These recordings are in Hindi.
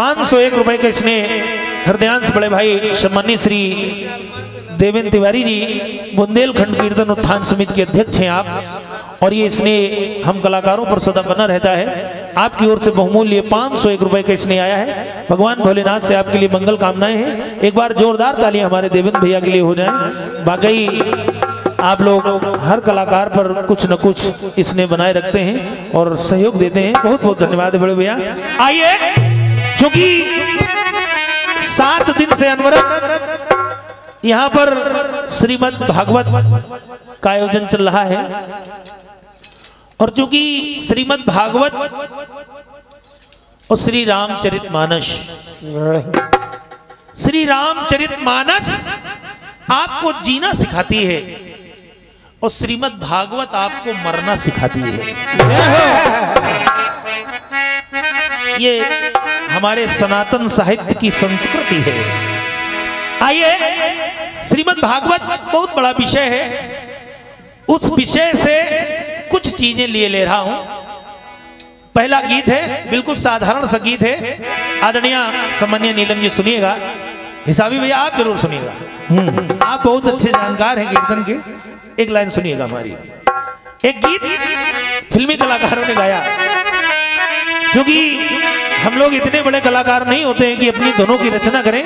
501 रुपए के इसने हृदयांश बड़े भाई सम्मानित श्री देवेंद्र तिवारी जी बुंदेलखंड कीर्तन उत्थान समिति के अध्यक्ष हैं आप, और ये स्नेह हम कलाकारों पर सदा बना रहता है। आपकी ओर से बहुमूल्य 501 रुपए का स्नेह आया है। भगवान भोलेनाथ से आपके लिए मंगल कामनाएं हैं। एक बार जोरदार तालियां हमारे देवेंद्र भैया के लिए हो जाए। वाकई आप लोग हर कलाकार पर कुछ न कुछ स्नेह बनाए रखते हैं और सहयोग देते हैं। बहुत बहुत धन्यवाद बड़े भैया। आइए, क्योंकि 7 दिन से अनवरत यहाँ पर श्रीमद् भागवत का आयोजन चल रहा है, और चूंकि श्रीमद् भागवत और श्री रामचरितमानस आपको जीना सिखाती है और श्रीमद् भागवत आपको मरना सिखाती है। ये हमारे सनातन साहित्य की संस्कृति है। आइए, श्रीमद् भागवत बहुत बड़ा विषय है, उस विषय से कुछ चीजें ले रहा हूं। पहला गीत है, बिल्कुल साधारण सा गीत है। आदरणीय समन्या नीलम जी सुनिएगा, हिसाबी भैया आप जरूर सुनिएगा, आप बहुत अच्छे जानकार हैं कीर्तन के। एक लाइन सुनिएगा हमारी, एक गीत फिल्मी कलाकारों ने गाया। क्योंकि हम लोग इतने बड़े कलाकार नहीं होते हैं कि अपनी दोनों की रचना करें,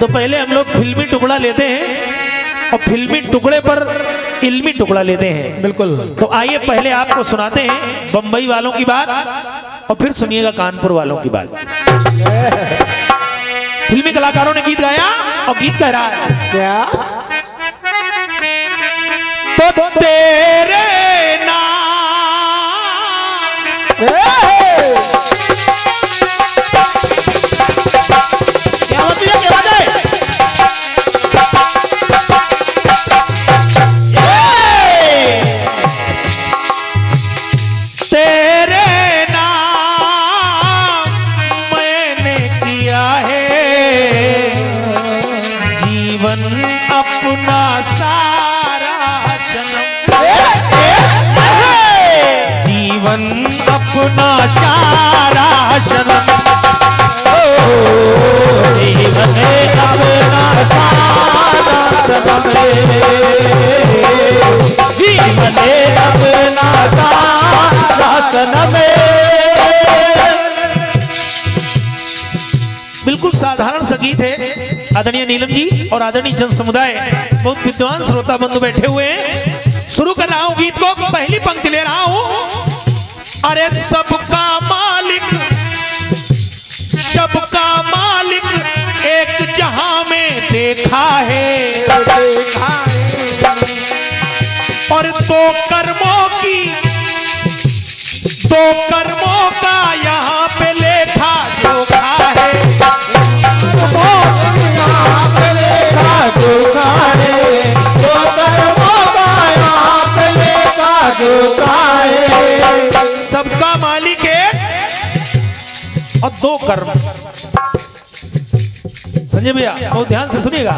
तो पहले हम लोग फिल्मी टुकड़ा लेते हैं और फिल्मी टुकड़े पर इल्मी टुकड़ा लेते हैं। बिल्कुल। तो आइए, पहले आपको सुनाते हैं बंबई वालों की बात और फिर सुनिएगा कानपुर वालों की बात। फिल्मी कलाकारों ने गीत गाया और गीत कह रहा है क्या, तो तेरे नाम अपना सारा जन्म, जीवन अपना सारा जन्म, जीवन अपना सारा जन्म। बिल्कुल साधारण संगीत है। आदरणीय नीलम जी और आदरणीय जन समुदाय, बहुत विद्वान श्रोता बंधु बैठे हुए हैं। शुरू कर रहा हूँ गीत को, पहली पंक्ति ले रहा हूँ। अरे सबका मालिक, सबका मालिक एक जहां में देखा है, और दो कर्मों का यहां पे लेखा जोखा है, यहां पे लेखा जोखा है, दो कर्मों का यहां पे लेखा जोखा है। सबका मालिक है और दो कर्म। संजय भैया बहुत ध्यान से सुनिएगा।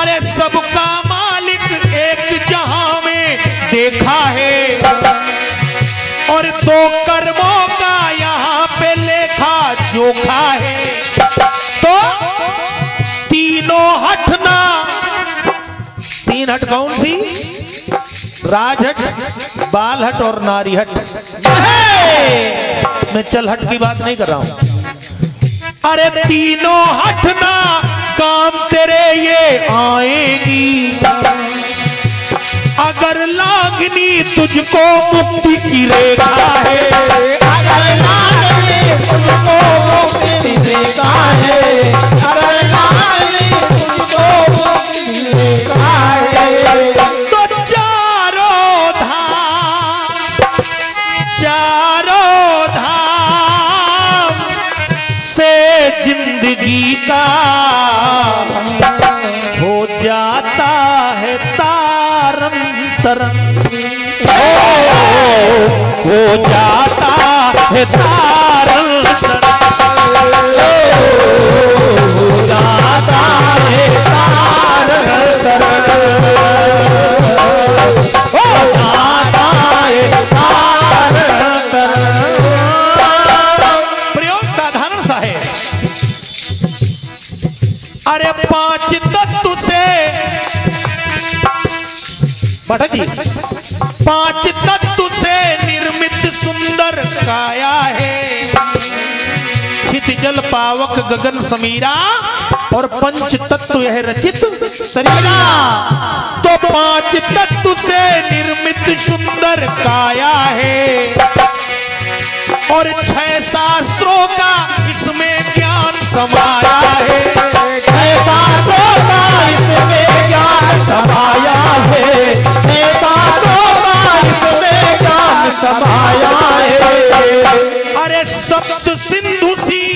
अरे सबका मालिक एक जहां में देखा है और दो कर्मों का यहां पे लेखा जोखा है, तो तीनों हटना। तीन हट कौन सी? राजहट, बालहट और नारीहट। मैं चलहट की बात नहीं कर रहा हूं। अरे तीनों हटना काम तेरे ये आएगी, अगर लागनी तुझको मुक्ति की रेखा है, अगर लागनी तुझको मुक्ति की रेखा है, अगर लागनी तुझको मुक्ति की रेखा है। जिंदगी का हो जाता है तारम तरंग, हो जाता है तारम तरंग, हो जाता है तारम तरंग, हो जाता है तारम तरंग। प्रयोग साधारण सा है, पठक जी, पांच तत्व से निर्मित सुंदर काया है, क्षित जल पावक गगन समीरा और पंच तत्व यह रचित शरीरा। तो पांच तत्व से निर्मित सुंदर काया है और 6 शास्त्रों का इसमें ज्ञान समाया है। 6 शास्त्रों का इसमें ज्ञान समाया है। 6 शास्त्रों का इसमें ज्ञान समाया है। अरे सप्त सिंधु सी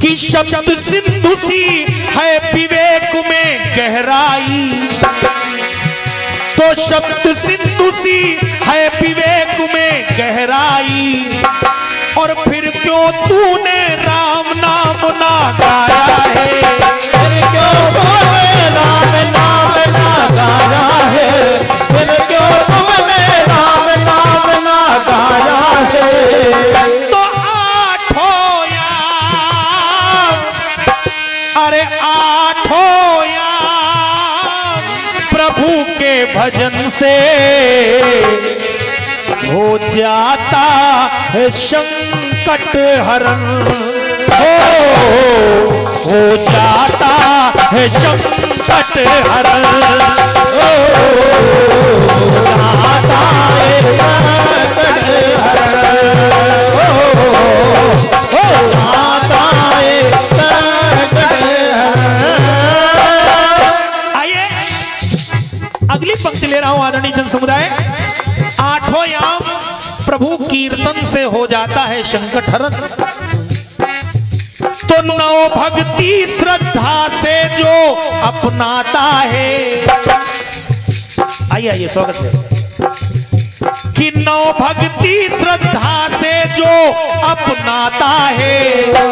की सप्त सिंधु सी है विवेक में गहराई। तो शब्द सिंधु सी है विवेक में गहराई, और फिर क्यों तूने राम नाम ना गाया है? फिर क्यों तूने राम नाम ना गाया है? फिर क्यों तूने राम नाम ना गाया है? तो आठों याम, अरे आठों याम प्रभु भजन से हो जाता है संकट हरण। हो जाता है संकट हरण। हो जाता है संकट हरण। हो जाता है संकट हरण। अगली पंक्ति ले रहा हूं आदरणीय जन समुदाय। आठों याम प्रभु कीर्तन से हो जाता है संकट हरण। तो नौ भक्ति श्रद्धा से जो अपनाता है, आइए आइए स्वागत है कि नौ भक्ति श्रद्धा से जो अपनाता है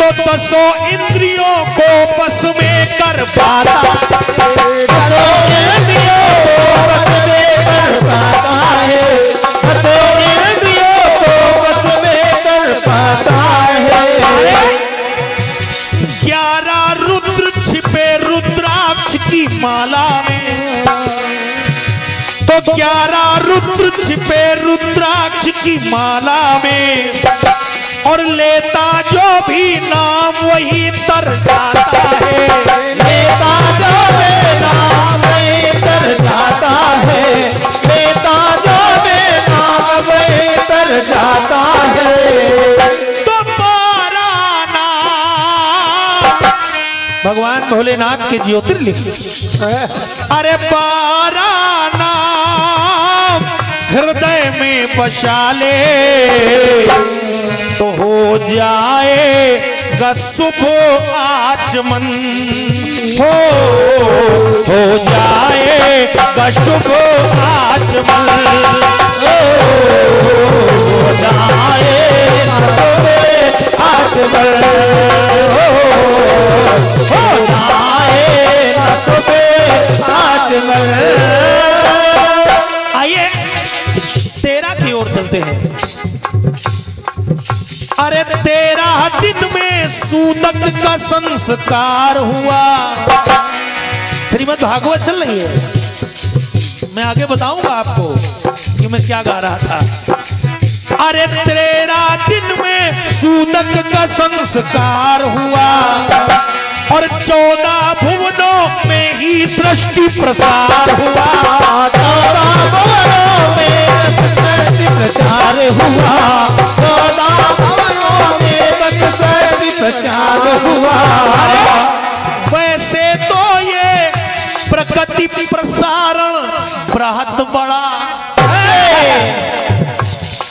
तो 10 इंद्रियों को बस में कर पाता। 10 इंद्रियों को बस में कर पाता है। 10 इंद्रियों को बस में कर पाता है। 11 रुद्र छिपे रुद्राक्ष की माला में। तो 11 रुद्र छिपे रुद्राक्ष की माला में, और लेता जो भी नाम वही तर जाता है। लेता जो भी नाम वही तर जाता है। लेता जो भी नाम वही तर जाता है। तो 12 नाम भगवान भोलेनाथ के ज्योतिर्लिंग, अरे 12 नाम हृदय में बसा ले तो हो जाएगा शुभ आचमन। हो जाएगा शुभ आचमन। हो जाएगा शुभ आचमन। हो जाएगा शुभ आचमन। आइए 13 की ओर चलते हैं। अरे 13 दिन में सूतक का संस्कार हुआ। श्रीमद् भागवत चल रही है, मैं आगे बताऊंगा आपको कि मैं क्या गा रहा था। अरे 13 दिन में सूतक का संस्कार हुआ और 14 भुवनों में ही सृष्टि प्रसार हुआ। 14 भुवनों में सृष्टि प्रचार हुआ। 14 भुवनों में बस सृष्टि प्रचार हुआ। वैसे तो ये प्रकृति प्रसारण बृहत बड़ा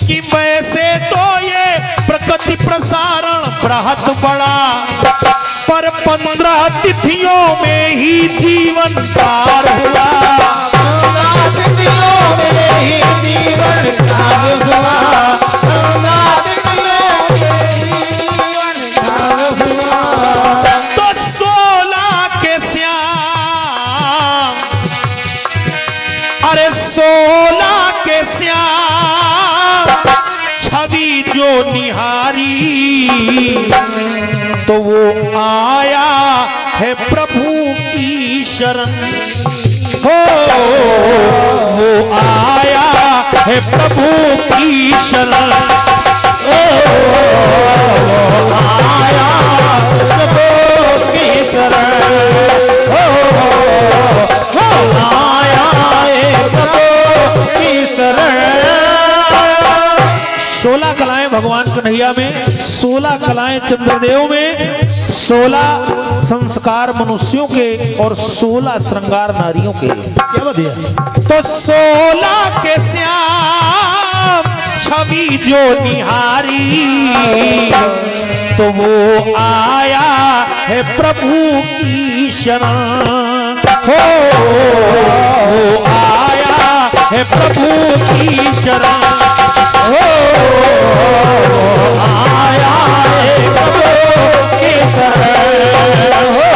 कि वैसे तो ये प्रकृति प्रसारण बृहत बड़ा, पर 15 तिथियों में ही जीवन पार हुआ। 15 तिथियों में ही जीवन पार हुआ। 15 तिथियों में ही जीवन पार हुआ। तो 16 के श्याम, अरे 16 के श्याम छवि जो निहारी तो वो आया है प्रभु की शरण हो, वो आया है प्रभु की शरण, ओ आया प्रभु की शरण, हो आया है प्रभु की शरण। 16 कलाएं भगवान कन्हैया में, 16 कलाएं चंद्रदेव में, 16 संस्कार मनुष्यों के और 16 श्रृंगार नारियों के। क्या बढ़िया। तो 16 के श्याम छवि जो निहारी, तो वो आया है प्रभु की शरण हो, वो आया है प्रभु की शरण हो, आया है प्रभु की शरण हो,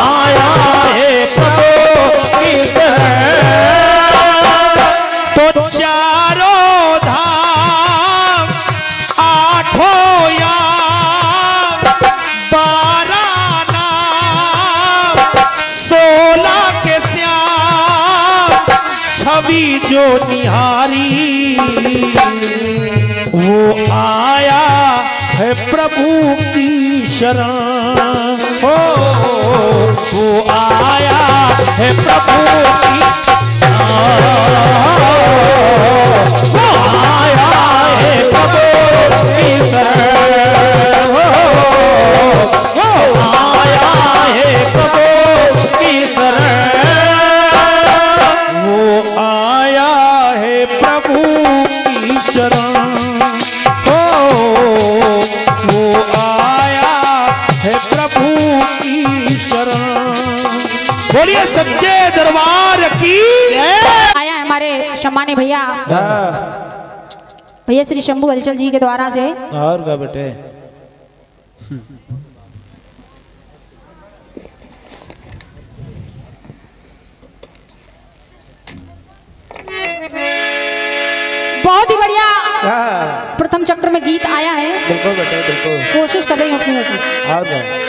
आया है प्रभु की शरण। तो चारों धाम आठों याम 12 नाम 16 के श्याम छवि जो निहारी, वो आया है प्रभु की शरण हो, वो आया है प्रभु की, वो आया है प्रभु की शरण हो, आया है प्रभु की शरण, वो आया है प्रभु की शरण। बोलिए सच्चे दरबार की। आया हमारे शम्मानी भैया, भैया श्री शंभू हलचल जी के द्वारा से। और क्या बेटे, बहुत ही बढ़िया प्रथम चक्र में गीत आया है। बिल्कुल बेटे बिल्कुल, कोशिश कर रही हूँ अपनी से। बहुत ही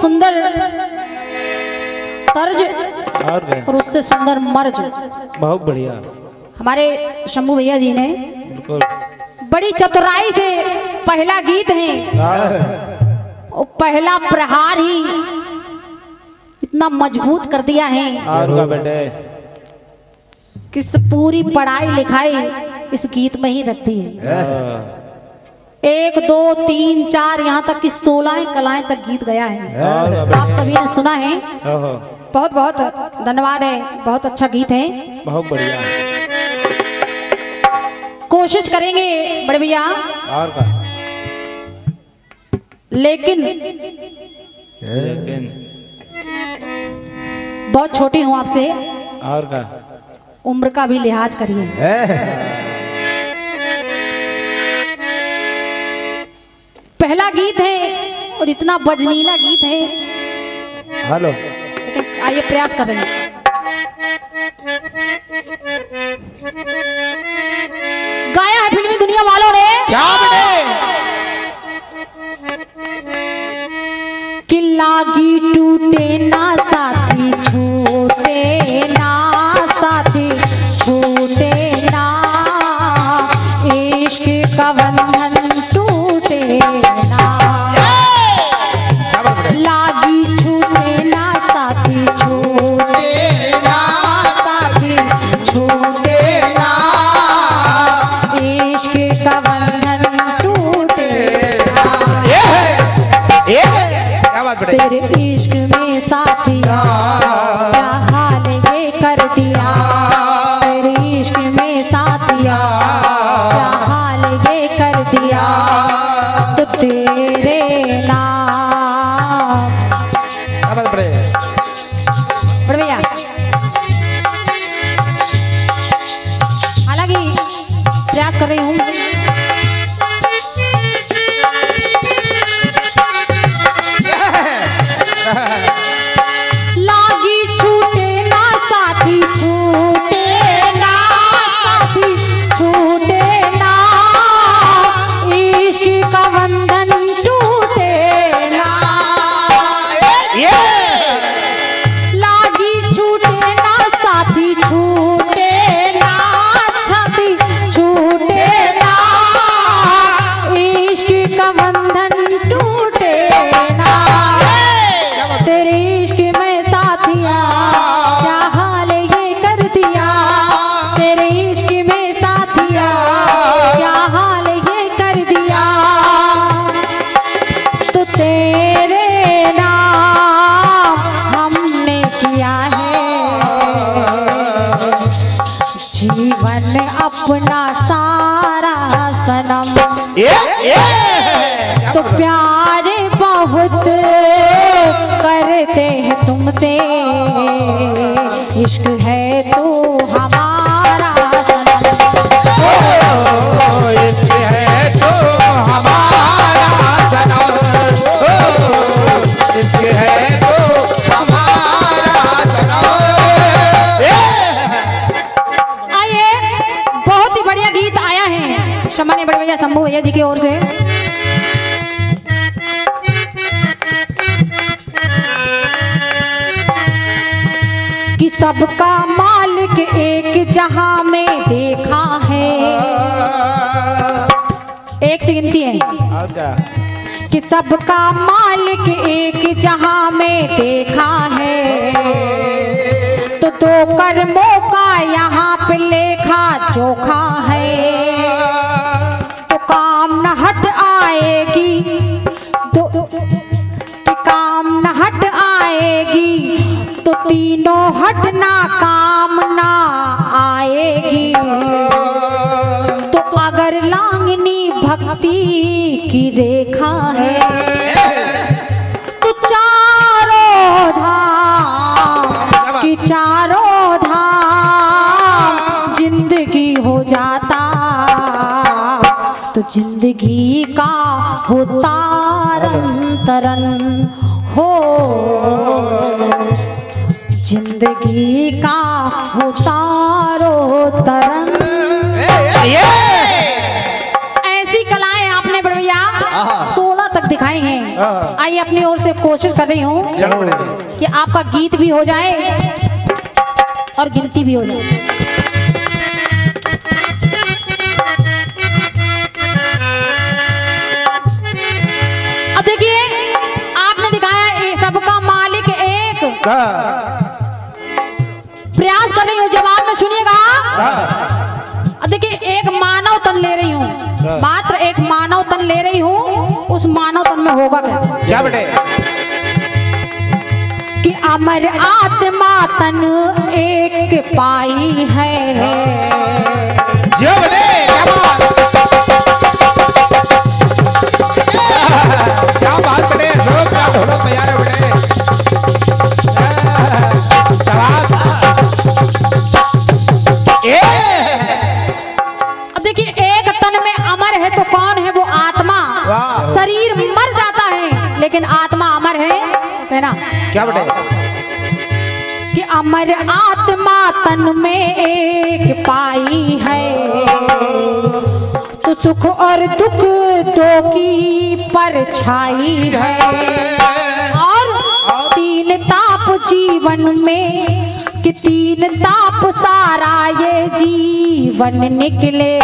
सुंदर तर्ज और उससे सुंदर मर्ज, बहुत बढ़िया हमारे शंभू भैया जी ने, बड़ी चतुराई से पहला गीत है और पहला प्रहार ही इतना मजबूत कर दिया है कि पूरी पढ़ाई लिखाई इस गीत में ही रखती है। 1 2 3 4 यहाँ तक कि 16 कलाएं तक गीत गया है, आप सभी ने सुना है। बहुत बहुत धन्यवाद है, बहुत अच्छा गीत है, बहुत बढ़िया। कोशिश करेंगे बड़े भैया, लेकिन बहुत छोटी हूँ आपसे, उम्र का भी लिहाज करिए। पहला गीत है और इतना बजनीला गीत है। हेलो, आइए प्रयास कर रहे हैं। गाया है फिल्मी दुनिया वालों ने, क्या बेटे, कि लागी टूटे ना साथी छूटे ना, साथी छूटे ना, इश्क का बंधन तेरे इश्क में साथिया क्या हाल ये कर दिया, तेरे इश्क में साथिया क्या हाल ये कर दिया, तो तेरे नाम। भैया हालांकि प्रयास कर रही हूँ। प्यार बहुत करते हैं तुमसे, इश्क है तो हमारा शम्मा ने बड़े भैया शंभू भैया जी की ओर से। कि सबका मालिक एक जहां में देखा है, एक से गिनती है। कि सबका मालिक एक जहां में देखा है, तो दो कर्मों का यहाँ पे लेखा जोखा है। काम न हट आएगी तो काम न हट आएगी तो तीनों हटना काम ना आएगी। तो अगर लांगनी भक्ति की रेखा है तो चारों धाम की चारों धाम जिंदगी हो जाता, तो जिंदगी का होता तरन हो, जिंदगी का होता तरन। ऐसी कलाएं आपने बढ़िया 16 तक दिखाई हैं। आइए अपनी ओर से कोशिश कर रही हूँ कि आपका गीत भी हो जाए और गिनती भी हो जाए। देखिए आपने दिखाया सबका मालिक एक, प्रयास कर रही हूँ जवाब में सुनिएगा। देखिए एक मानव तन ले रही हूँ, मात्र एक मानव तन ले रही हूँ, उस मानव तन में होगा क्या बेटे? कि अमर आत्मा तन एक पाई है। देखिए एक तन में अमर है तो कौन है वो? आत्मा। शरीर मर जाता है लेकिन आत्मा अमर है ना? क्या बेटे? कि अमर आत्मा तन में एक पाई है, तो सुख और दुख दो की परछाई है। और तीन ताप जीवन में कि तीन ताप सारा ये जीवन निकले,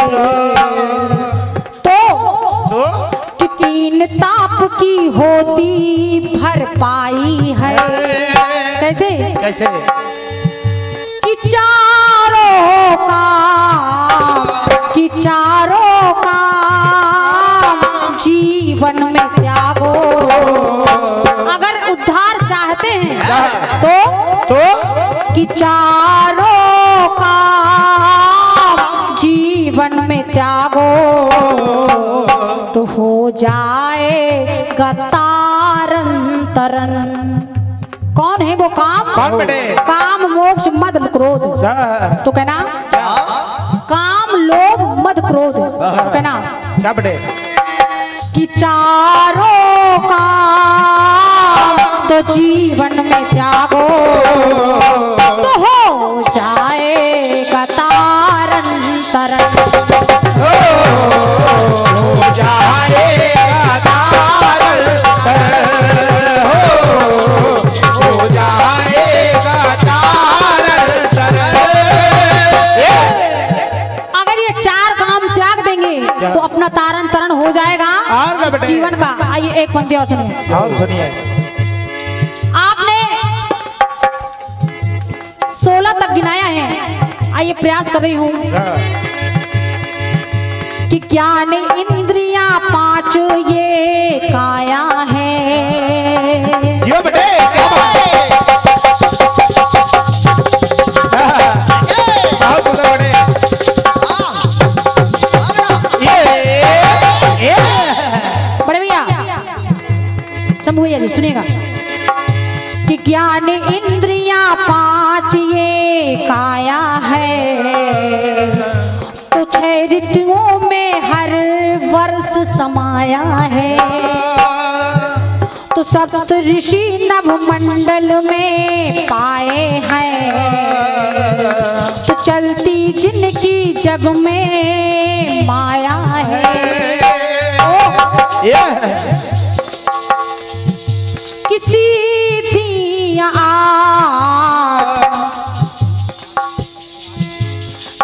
तो कि तीन ताप की होती भरपाई है। कैसे कैसे? कि चारों काम कि चारों जीवन में त्यागो, अगर उद्धार चाहते हैं तो कि चारों का जीवन में त्यागो तो हो जाएगा तारन तरन। कौन है वो काम? कौन बेटे? काम, मोक्ष, मद, क्रोध। तो कहना काम, लोभ, मद, क्रोध। तो कहना क्या बेटे? कि चारों का तो जीवन में त्यागो तो हो जाएगा तारन तरन। हो जाएगा तारन तरन, हो जाएगा तारन तरन। अगर ये चार काम त्याग देंगे तो अपना तारन तरन हो जाएगा जीवन का। आइए एक पंक्ति और सुनिए, और सुनिए। आपने 16 तक गिनाया है, आइए प्रयास कर रही हूँ। कि ज्ञान इंद्रिया 5 ये काया है। जियो बेटे, बड़े भैया शंभू भैया जी सुनेगा कि ज्ञान इंद्रियां पांच ये काया है, तुझे ऋतुओं में हर वर्ष समाया है। तो सप्त ऋषि नभ मंडल में पाए हैं, तो चलती जिनकी जग में माया है।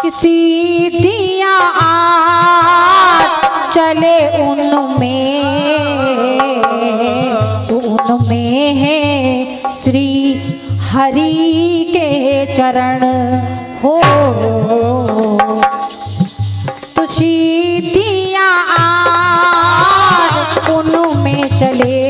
किसी दिया चले उनमें है श्री हरि के चरण हो। तुझी दिया उनमें चले